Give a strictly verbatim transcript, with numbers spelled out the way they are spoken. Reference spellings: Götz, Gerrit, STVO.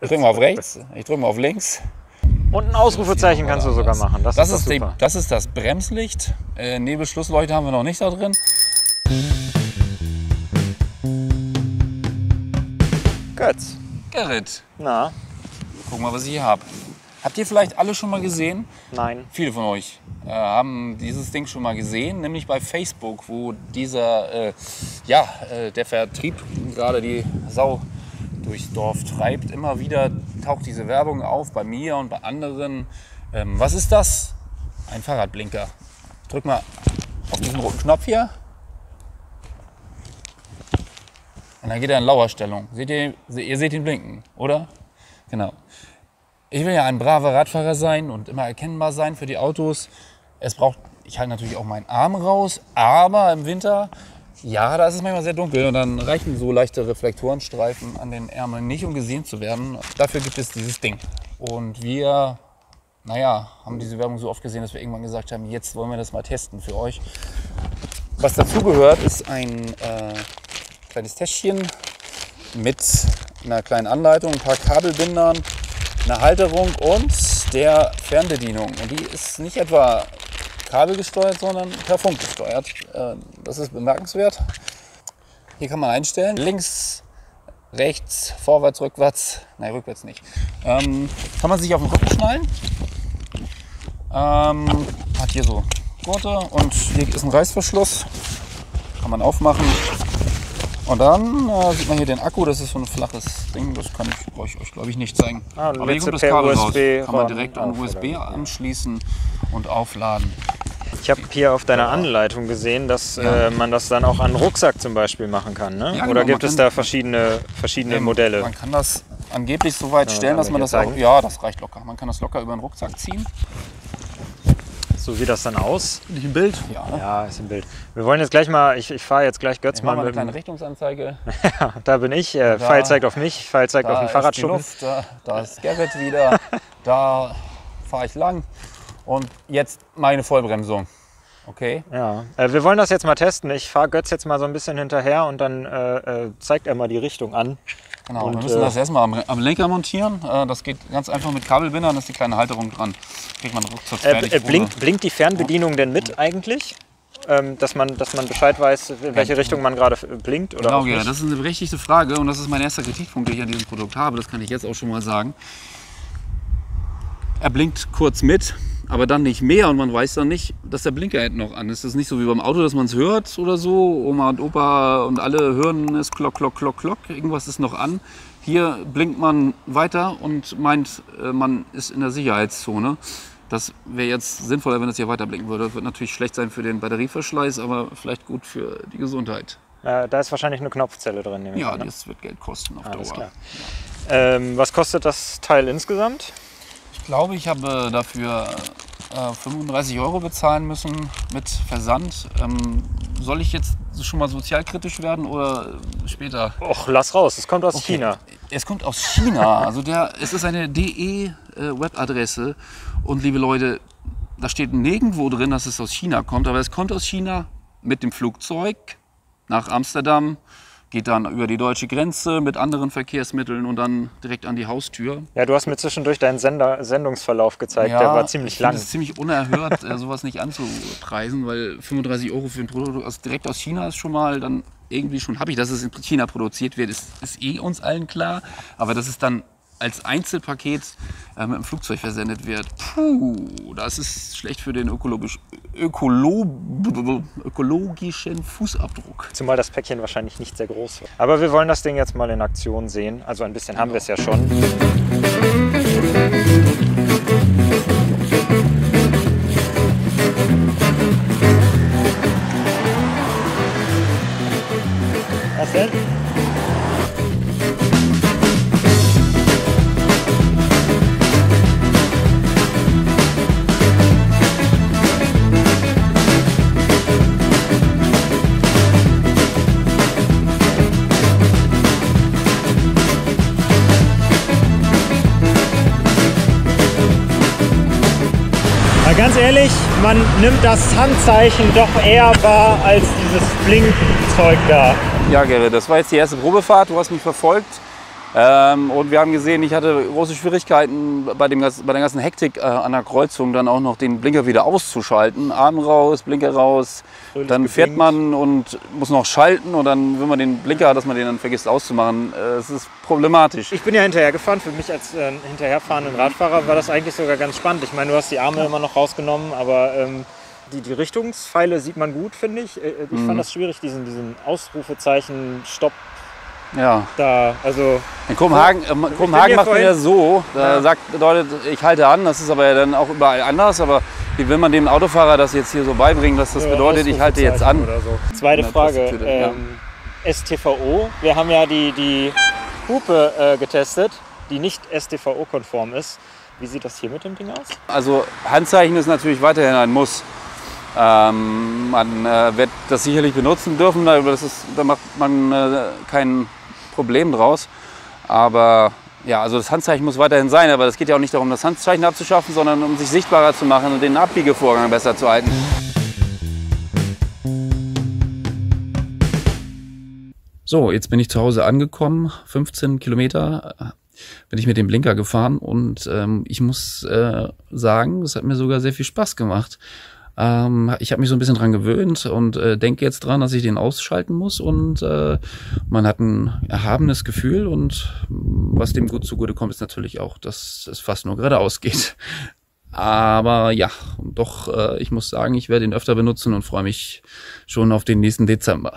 Ich drücke mal auf rechts, ich drücke mal auf links. Und ein Ausrufezeichen kannst du sogar machen. Das, das, ist, das, ist, die, das ist das Bremslicht. Äh, Nebelschlussleuchte haben wir noch nicht da drin. Götz. Gerrit. Na? Guck mal, was ich hier habe. Habt ihr vielleicht alle schon mal gesehen? Nein. Viele von euch äh, haben dieses Ding schon mal gesehen, nämlich bei Facebook, wo dieser, äh, ja, äh, der Vertrieb gerade die Sau durchs Dorf treibt. Immer wieder taucht diese Werbung auf, bei mir und bei anderen. Ähm, was ist das? Ein Fahrradblinker. Drück mal auf diesen roten Knopf hier. Und dann geht er in Lauerstellung. Seht ihr, ihr seht ihn blinken, oder? Genau. Ich will ja ein braver Radfahrer sein und immer erkennbar sein für die Autos. Es braucht, ich halte natürlich auch meinen Arm raus, aber im Winter, ja, da ist es manchmal sehr dunkel und dann reichen so leichte Reflektorenstreifen an den Ärmeln nicht, um gesehen zu werden. Dafür gibt es dieses Ding. Und wir, naja, haben diese Werbung so oft gesehen, dass wir irgendwann gesagt haben, jetzt wollen wir das mal testen für euch. Was dazu gehört, ist ein äh, kleines Täschchen mit einer kleinen Anleitung, ein paar Kabelbindern, eine Halterung und der Fernbedienung. Und die ist nicht etwa kabelgesteuert, sondern per Funk gesteuert. Das ist bemerkenswert. Hier kann man einstellen. Links, rechts, vorwärts, rückwärts. Nein, rückwärts nicht. Ähm, kann man sich auf den Rücken schnallen. Ähm, hat hier so Gurte und hier ist ein Reißverschluss. Kann man aufmachen. Und dann äh, sieht man hier den Akku, das ist so ein flaches Ding, das kann ich euch, euch glaube ich nicht zeigen. Ah, aber hier kommt das Kabel raus, kann man direkt an U S B anschließen und aufladen. Ich habe hier auf deiner Anleitung gesehen, dass ja. äh, man das dann auch an Rucksack zum Beispiel machen kann, ne? Ja, genau, oder gibt es da verschiedene, verschiedene eben, Modelle? Man kann das angeblich so weit stellen, ja, dass man das auch, ja, das reicht locker, man kann das locker über den Rucksack ziehen. So sieht das dann aus. Nicht im Bild? Ja, ne? Ja, ist im Bild. Wir wollen jetzt gleich mal, ich, ich fahre jetzt gleich Götz ich mal mit. Eine kleine Richtungsanzeige. Ja, da bin ich. Äh, da, Pfeil zeigt auf mich, Pfeil zeigt auf den Fahrradschuppen. Da, da ist Gerrit wieder. Da fahre ich lang. Und jetzt meine Vollbremsung. Okay. Ja, äh, wir wollen das jetzt mal testen. Ich fahre Götz jetzt mal so ein bisschen hinterher und dann äh, zeigt er mal die Richtung an. Genau, und wir müssen äh, das erstmal am, am Lenker montieren. Äh, das geht ganz einfach mit Kabelbindern, da ist die kleine Halterung dran. Kriegt man ruckzuck fertig. Äh, äh, blinkt, blinkt die Fernbedienung denn mit ja. eigentlich? Ähm, dass, man, dass man Bescheid weiß, in welche Richtung man gerade blinkt? Oder genau, ja, das ist eine berechtigte Frage und das ist mein erster Kritikpunkt, den ich an diesem Produkt habe. Das kann ich jetzt auch schon mal sagen. Er blinkt kurz mit, aber dann nicht mehr und man weiß dann nicht, dass der Blinker hinten noch an ist. Das ist nicht so wie beim Auto, dass man es hört oder so. Oma und Opa und alle hören es klock, klock, klock, klock. Irgendwas ist noch an. Hier blinkt man weiter und meint, man ist in der Sicherheitszone. Das wäre jetzt sinnvoller, wenn es hier weiter blinken würde. Wird natürlich schlecht sein für den Batterieverschleiß, aber vielleicht gut für die Gesundheit. Äh, da ist wahrscheinlich eine Knopfzelle drin. Nehme ich ja, an, ne? Das wird Geld kosten auf Dauer. Klar. Ja. Ähm, was kostet das Teil insgesamt? Ich glaube, ich habe dafür äh, fünfunddreißig Euro bezahlen müssen mit Versand. Ähm, soll ich jetzt schon mal sozialkritisch werden oder später? Och, lass raus, es kommt aus okay. China. Es kommt aus China. Also der, es ist eine D E-Webadresse. Äh, Und liebe Leute, da steht nirgendwo drin, dass es aus China kommt. Aber es kommt aus China mit dem Flugzeug nach Amsterdam. Geht dann über die deutsche Grenze mit anderen Verkehrsmitteln und dann direkt an die Haustür. Ja, du hast mir zwischendurch deinen Sender Sendungsverlauf gezeigt, ja, der war ziemlich lang. Das ist ziemlich unerhört, sowas nicht anzupreisen, weil fünfunddreißig Euro für ein Produkt aus, direkt aus China ist schon mal dann irgendwie schon happig, dass es in China produziert wird, ist, ist eh uns allen klar. Aber dass es dann als Einzelpaket äh, mit dem Flugzeug versendet wird, puh, das ist schlecht für den ökologisch, ökolo, ökologischen Fußabdruck. Zumal das Päckchen wahrscheinlich nicht sehr groß war. Aber wir wollen das Ding jetzt mal in Aktion sehen. Also ein bisschen haben wir es ja schon. Was denn? Ganz ehrlich, man nimmt das Handzeichen doch eher wahr als dieses Blinkzeug da. Ja, Gerrit, das war jetzt die erste Probefahrt. Du hast mich verfolgt. Ähm, und wir haben gesehen, ich hatte große Schwierigkeiten bei, dem, bei der ganzen Hektik äh, an der Kreuzung dann auch noch den Blinker wieder auszuschalten. Arm raus, Blinker raus, dann fährt man und muss noch schalten und dann will man den Blinker, dass man den dann vergisst auszumachen. Es äh, ist problematisch. Ich bin ja hinterhergefahren. Für mich als äh, hinterherfahrenden Radfahrer war das eigentlich sogar ganz spannend. Ich meine, du hast die Arme immer noch rausgenommen, aber ähm, die, die Richtungspfeile sieht man gut, finde ich. Äh, ich mhm. fand das schwierig, diesen, diesen Ausrufezeichen, Stopp. Ja. Da, also in Kopenhagen, äh, Kopenhagen macht man ja so, da ja. sagt, bedeutet, ich halte an, das ist aber ja dann auch überall anders, aber wie will man dem Autofahrer das jetzt hier so beibringen, dass das ja, bedeutet, ich halte jetzt an? Oder so. Zweite Frage, ähm, ja. S T V O, wir haben ja die, die Hupe äh, getestet, die nicht S T V O-konform ist. Wie sieht das hier mit dem Ding aus? Also Handzeichen ist natürlich weiterhin ein Muss. Ähm, man äh, wird das sicherlich benutzen dürfen, da, das ist, da macht man äh, keinen Problem draus, aber ja, also das Handzeichen muss weiterhin sein, aber es geht ja auch nicht darum, das Handzeichen abzuschaffen, sondern um sich sichtbarer zu machen und den Abbiegevorgang besser zu halten. So, jetzt bin ich zu Hause angekommen, fünfzehn Kilometer bin ich mit dem Blinker gefahren und ähm, ich muss äh, sagen, das hat mir sogar sehr viel Spaß gemacht. Ich habe mich so ein bisschen dran gewöhnt und äh, denke jetzt dran, dass ich den ausschalten muss und äh, man hat ein erhabenes Gefühl und was dem gut zugute kommt, ist natürlich auch, dass es fast nur geradeaus geht. Aber ja, doch, äh, ich muss sagen, ich werde ihn öfter benutzen und freue mich schon auf den nächsten Dezember.